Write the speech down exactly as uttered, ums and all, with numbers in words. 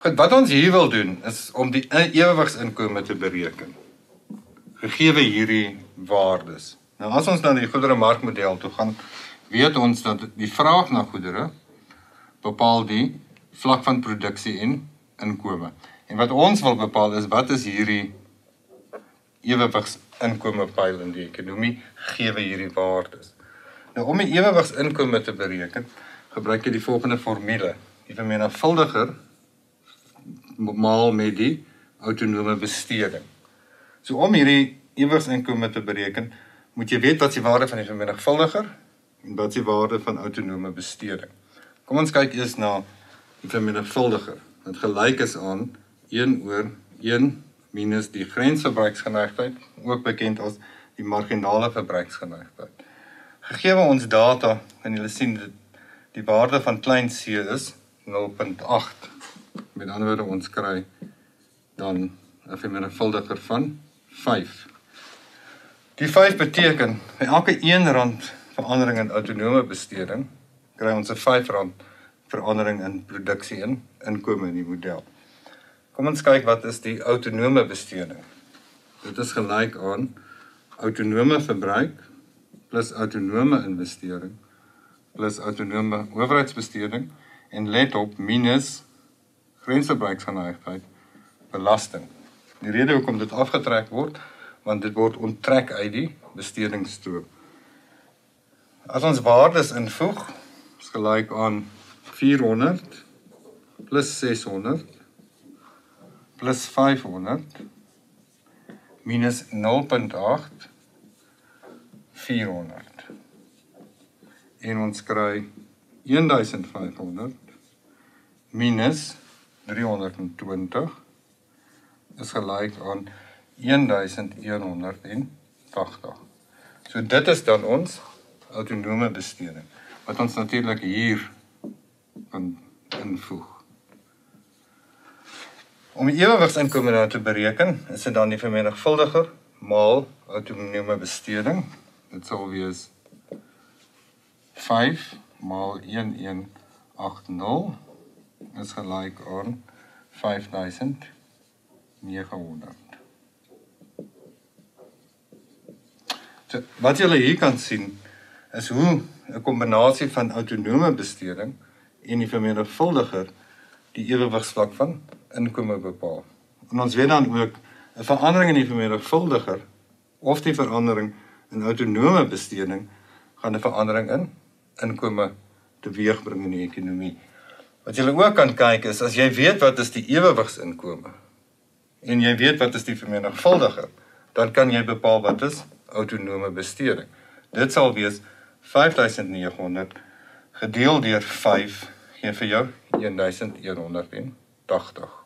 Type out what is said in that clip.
Goed, wat ons hier wil doen, is om die eeuwigsinkomen te bereken. Gegeven hierdie waardes. Nou, as ons naar die goederemarkmodel toe gaan, weet ons dat die vraag na goederen bepaal die vlak van productie en inkomen. En wat ons wil bepaal is, wat is hierdie eeuwigsinkomenpeil in die economie, gegeven hierdie waardes. Nou, om die eeuwigsinkomen te bereken, gebruik je die volgende formule. Die vermenigvuldiger maal met die autonome besteding. So om hierdie eeuwigsinkomen te bereken, moet jy weet wat die waarde van die vermenigvuldiger en wat die waarde van autonome besteding. Kom ons kyk eens na die vermenigvuldiger, wat gelyk is aan een oor een minus die grensverbruiksgeneigtheid, ook bekend as die marginale verbruiksgeneigtheid. Gegeewe ons data, kan julle sien dat die waarde van klein c is nul komma agt. Met andere woorden, ons kry dan een vermenigvuldiger van vyf. Die vyf beteken, by elke een rand verandering in autonome besteding, kry ons een vyf rand verandering in produksie en inkomen in die model. Kom ons kyk, wat is die autonome besteding? Dit is gelijk aan autonome verbruik, plus autonome investering, plus autonome overheidsbesteding, en let op, minus grensverbruiksgeneigtheid, belasting. Die rede hoekom dit afgetrek word, want dit word onttrek uit die bestedingsstroom. As ons waardes invoeg, is gelyk aan vierhonderd plus seshonderd plus vyfhonderd minus nul komma agt vierhonderd. En ons kry een duisend vyfhonderd minus driehonderdtwintig is gelijk aan een duisend honderdtachtig. So dit is dan ons autonome besteding, wat ons natuurlijk hier kan invoeg. Om die eeuwigsinkomen nou te bereken, is dit dan die vermenigvuldiger maal autonome besteding. Dit sal wees vyf maal een duisend honderdagtig. Is gelijk aan vyfduisend negenhonderd. So, wat julle hier kan sien, is hoe een combinatie van autonome besteding en die vermenigvuldiger die eeuwigheidsvlak van inkomen bepaal. En ons weet dan ook, een verandering in die vermenigvuldiger of die verandering in autonome besteding gaan een verandering in inkomen teweegbring in die ekonomie. Wat jy ook kan kyk is, as jy weet wat is die eeuwigsinkomen en jy weet wat is die vermenigvuldiger, dan kan jy bepaal wat is autonome besteding. Dit sal wees vyfduisend negenhonderd gedeel deur vyf gee vir jou een duisend honderdagtig.